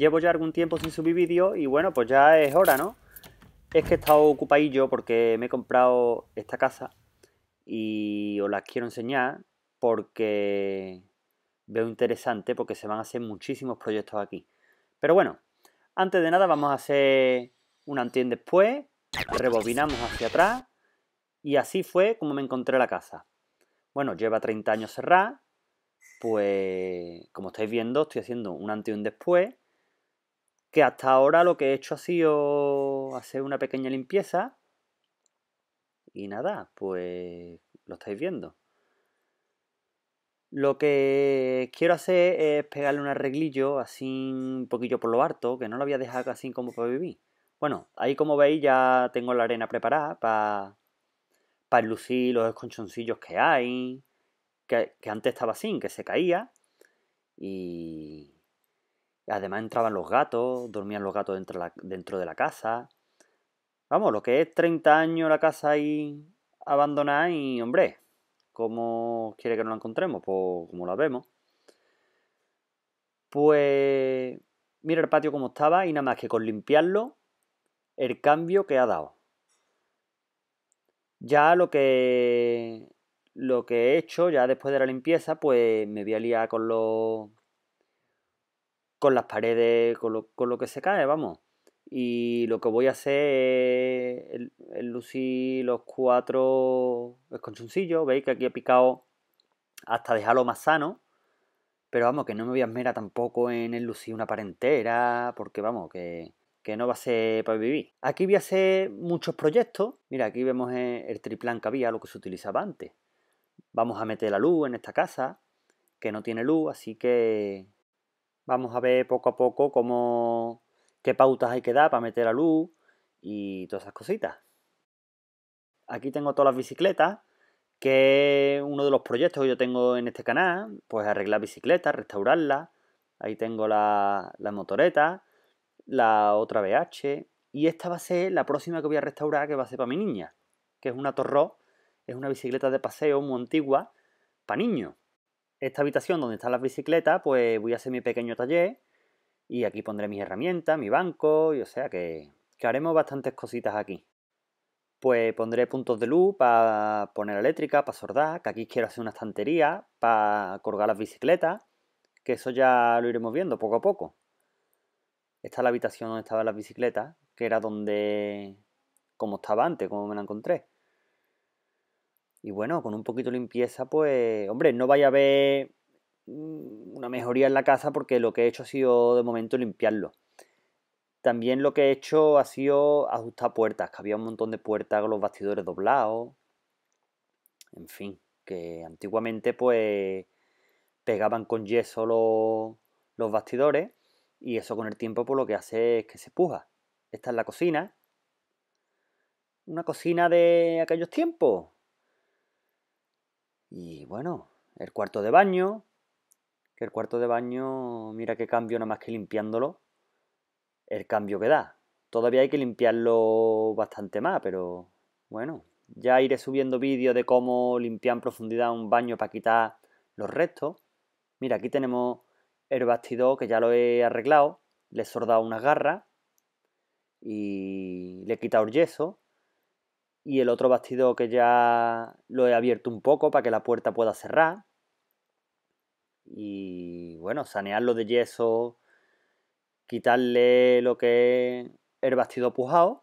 Llevo ya algún tiempo sin subir vídeos y bueno, pues ya es hora, ¿no? Es que he estado ocupadillo porque me he comprado esta casa y os las quiero enseñar porque veo interesante, porque se van a hacer muchísimos proyectos aquí. Pero bueno, antes de nada vamos a hacer un antes y un después, rebobinamos hacia atrás y así fue como me encontré la casa. Bueno, lleva 30 años cerrada, pues como estáis viendo estoy haciendo un antes y un después, que hasta ahora lo que he hecho ha sido hacer una pequeña limpieza y nada, pues lo estáis viendo. Lo que quiero hacer es pegarle un arreglillo así un poquillo por lo harto, que no lo voy a dejar así como para vivir. Bueno, ahí como veis ya tengo la arena preparada para lucir los esconchoncillos que hay, que antes estaba así, que se caía. Y además entraban los gatos, dormían los gatos dentro de la casa. Vamos, lo que es 30 años la casa ahí abandonada y hombre, ¿cómo quiere que no la encontremos? Pues como la vemos. Pues mira el patio como estaba y nada más que con limpiarlo, el cambio que ha dado. Ya lo que he hecho, ya después de la limpieza, pues me voy a liar con las paredes, con lo que se cae, vamos. Y lo que voy a hacer es lucir los 4 esconchoncillos. Veis que aquí he picado hasta dejarlo más sano. Pero vamos, que no me voy a esmerar tampoco en el lucir una pared entera, porque vamos, que no va a ser para vivir. Aquí voy a hacer muchos proyectos. Mira, aquí vemos el triplán que había, lo que se utilizaba antes. Vamos a meter la luz en esta casa, que no tiene luz, así que vamos a ver poco a poco cómo, qué pautas hay que dar para meter la luz y todas esas cositas. Aquí tengo todas las bicicletas, que es uno de los proyectos que yo tengo en este canal, pues arreglar bicicletas, restaurarlas. Ahí tengo la motoreta, la otra BH, y esta va a ser la próxima que voy a restaurar, que va a ser para mi niña, que es una Torró, es una bicicleta de paseo muy antigua para niños. Esta habitación donde están las bicicletas, pues voy a hacer mi pequeño taller. Y aquí pondré mis herramientas, mi banco, y o sea que haremos bastantes cositas aquí. Pues pondré puntos de luz para poner eléctrica, para soldar, que aquí quiero hacer una estantería para colgar las bicicletas, que eso ya lo iremos viendo poco a poco. Esta es la habitación donde estaban las bicicletas, que era donde, como estaba antes, como me la encontré. Y bueno, con un poquito de limpieza, pues, hombre, no vaya a haber una mejoría en la casa porque lo que he hecho ha sido de momento limpiarlo. También lo que he hecho ha sido ajustar puertas, que había un montón de puertas con los bastidores doblados. En fin, que antiguamente pues pegaban con yeso los bastidores y eso con el tiempo pues lo que hace es que se puja. Esta es la cocina. Una cocina de aquellos tiempos. Y bueno, el cuarto de baño. El cuarto de baño, mira qué cambio, nada más que limpiándolo, el cambio que da. Todavía hay que limpiarlo bastante más, pero bueno, ya iré subiendo vídeos de cómo limpiar en profundidad un baño para quitar los restos. Mira, aquí tenemos el bastidor que ya lo he arreglado, le he soldado unas garras y le he quitado el yeso. Y el otro bastidor que ya lo he abierto un poco para que la puerta pueda cerrar. Y bueno, sanearlo de yeso, quitarle lo que es el bastidor pujado,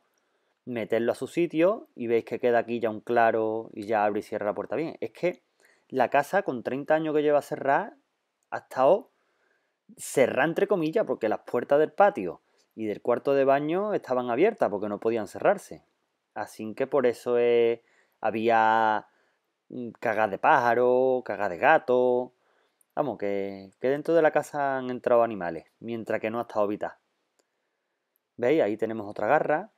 meterlo a su sitio y veis que queda aquí ya un claro y ya abre y cierra la puerta bien. Es que la casa con 30 años que lleva cerrada ha estado cerrada entre comillas porque las puertas del patio y del cuarto de baño estaban abiertas porque no podían cerrarse. Así que por eso había cagas de pájaro, cagas de gato. Vamos, que dentro de la casa han entrado animales, mientras que no ha estado habitada. ¿Veis? Ahí tenemos otra garra.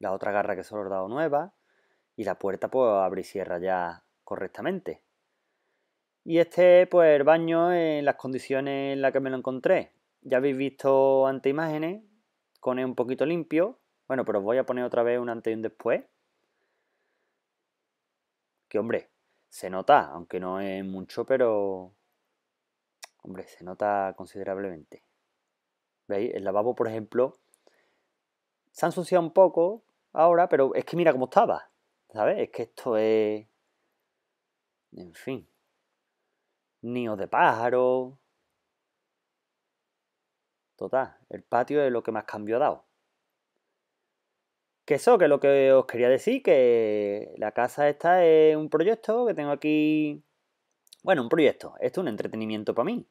La otra garra que solo he dado nueva. Y la puerta pues abre y cierra ya correctamente. Y este pues el baño en las condiciones en las que me lo encontré. Ya habéis visto ante imágenes, con un poquito limpio. Bueno, pero os voy a poner otra vez un antes y un después. Que hombre, se nota, aunque no es mucho, pero hombre, se nota considerablemente. ¿Veis? El lavabo, por ejemplo, se ha ensuciado un poco ahora, pero es que mira cómo estaba, ¿sabes? Es que esto es... En fin. Nidos de pájaros. Total, el patio es lo que más cambio ha dado. Que eso, que lo que os quería decir, que la casa esta es un proyecto que tengo aquí... Bueno, un proyecto. Esto es un entretenimiento para mí.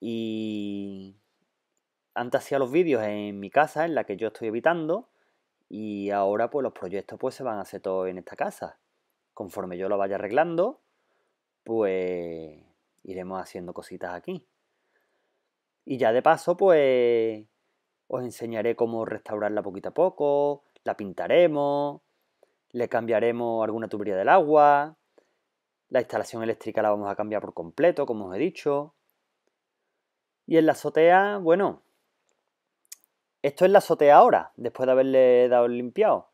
Y antes hacía los vídeos en mi casa, en la que yo estoy habitando, y ahora pues los proyectos pues se van a hacer todos en esta casa. Conforme yo lo vaya arreglando, pues iremos haciendo cositas aquí. Y ya de paso pues os enseñaré cómo restaurarla poquito a poco... La pintaremos, le cambiaremos alguna tubería del agua, la instalación eléctrica la vamos a cambiar por completo, como os he dicho. Y en la azotea, bueno, esto es la azotea ahora, después de haberle dado el limpiado.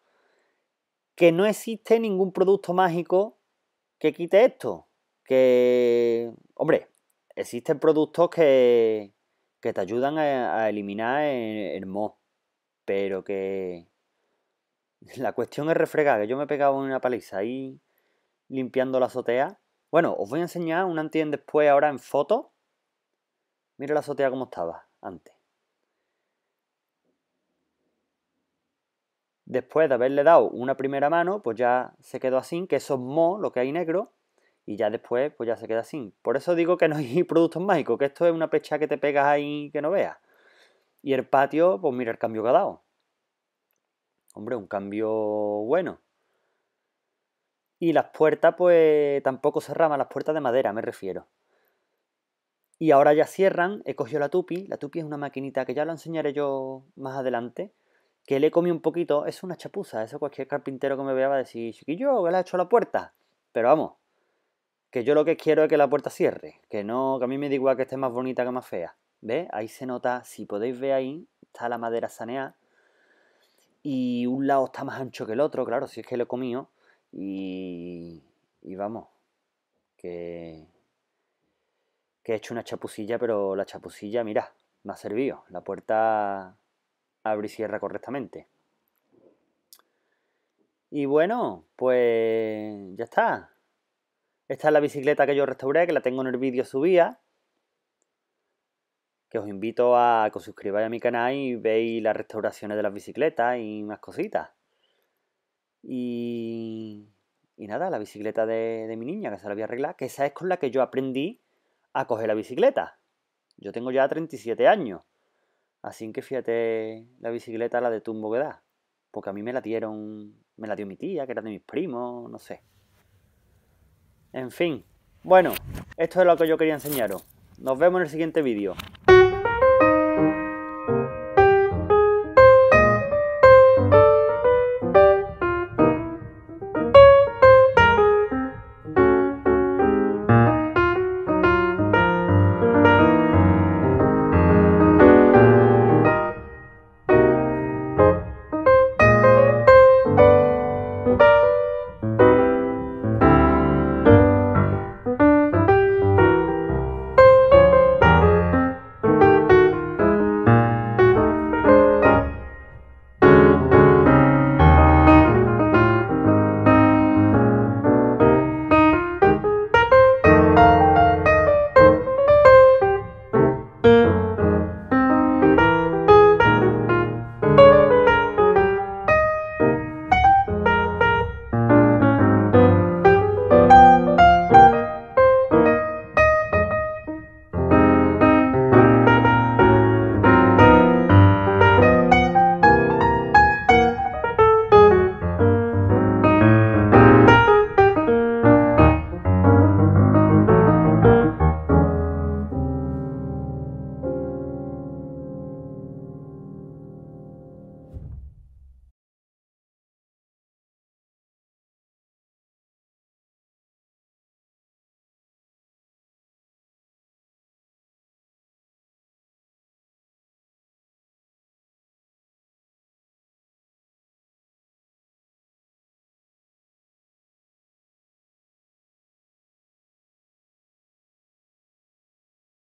Que no existe ningún producto mágico que quite esto. Que, hombre, existen productos que te ayudan a eliminar el moho, pero que... La cuestión es refregar, que yo me pegaba una paliza ahí limpiando la azotea. Bueno, os voy a enseñar un antes y después ahora en foto. Mira la azotea como estaba antes. Después de haberle dado una primera mano, pues ya se quedó así, que eso es moho, lo que hay negro. Y ya después, pues ya se queda así. Por eso digo que no hay productos mágicos, que esto es una pecha que te pegas ahí que no veas. Y el patio, pues mira el cambio que ha dado. Hombre, un cambio bueno. Y las puertas, pues tampoco se raman, las puertas de madera me refiero. Y ahora ya cierran, he cogido la tupi. La tupi es una maquinita que ya la enseñaré yo más adelante, que le he comido un poquito, es una chapuza, eso cualquier carpintero que me vea va a decir, chiquillo, ¿qué le has hecho a la puerta? Pero vamos, que yo lo que quiero es que la puerta cierre, que no, que a mí me da igual que esté más bonita que más fea. ¿Ves? Ahí se nota, si podéis ver ahí, está la madera saneada. Y un lado está más ancho que el otro, claro, si es que lo he comido. Y vamos, que he hecho una chapucilla, pero la chapucilla, mirad, me ha servido. La puerta abre y cierra correctamente. Y bueno, pues ya está. Esta es la bicicleta que yo restauré, que la tengo en el vídeo subida. Que os invito a que os suscribáis a mi canal y veáis las restauraciones de las bicicletas y más cositas. Y nada, la bicicleta de mi niña, que se la voy a arreglar, que esa es con la que yo aprendí a coger la bicicleta. Yo tengo ya 37 años, así que fíjate la bicicleta, la de tumbo que da. Porque a mí me la dio mi tía, que era de mis primos, no sé. En fin, bueno, esto es lo que yo quería enseñaros. Nos vemos en el siguiente vídeo.